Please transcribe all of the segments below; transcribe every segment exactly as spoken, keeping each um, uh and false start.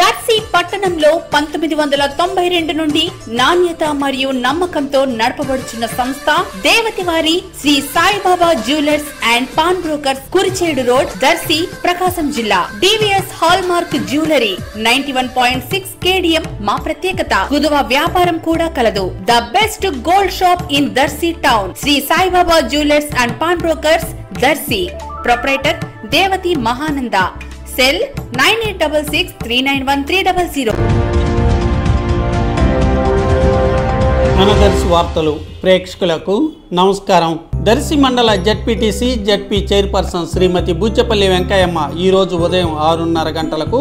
దర్శి పట్టణంలో పంతొమ్మిది వందల తొంభై రెండు నుండి నాణ్యత మరియు నమ్మకంతో నడపబడుచున్న సంస్థ దేవతివారి Shri Saibaba jewellers and pawn brokers Kurichedu road Darsi Prakasam జిల్లా డివిఎస్ హాల్ మార్క్ జ్యువెలరీ తొంభై ఒకటి పాయింట్ ఆరు కేడిఎం మా ప్రత్యేకత కుదువ వ్యాపారం కూడా కలదు the best gold shop in Darsi town Shri Saibaba jewellers and pawn brokers Darsi proprietor Devathi Mahananda cell nine eight double six three nine one three double zero. మన దర్శి వార్తలు ప్రేక్షకులకు నమస్కారం. దర్శి మండల జెడ్పీటీసీ జెడ్పీ చైర్పర్సన్ శ్రీమతి బూచేపల్లి వెంకాయమ్మ ఈరోజు ఉదయం ఆరున్నర గంటలకు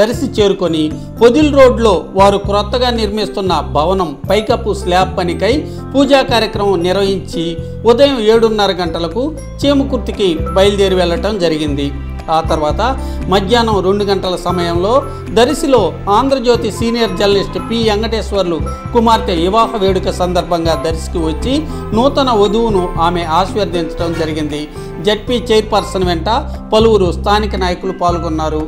దర్శి చేరుకొని పొదిల్ రోడ్లో వారు క్రొత్తగా నిర్మిస్తున్న భవనం పైకప్పు స్లాబ్ పనికై పూజా కార్యక్రమం నిర్వహించి ఉదయం ఏడున్నర గంటలకు చేమకుర్తికి బయలుదేరి వెళ్ళటం జరిగింది. ఆ తర్వాత మధ్యాహ్నం రెండు గంటల సమయంలో దర్శిలో Andhrajyothi senior journalist P Venkateswarlu కుమార్తె వివాహ వేడుక సందర్భంగా దర్శికి వచ్చి నూతన వధువును ఆమె ఆశీర్వదించడం జరిగింది. జెడ్పీ చైర్పర్సన్ వెంట పలువురు స్థానిక నాయకులు పాల్గొన్నారు.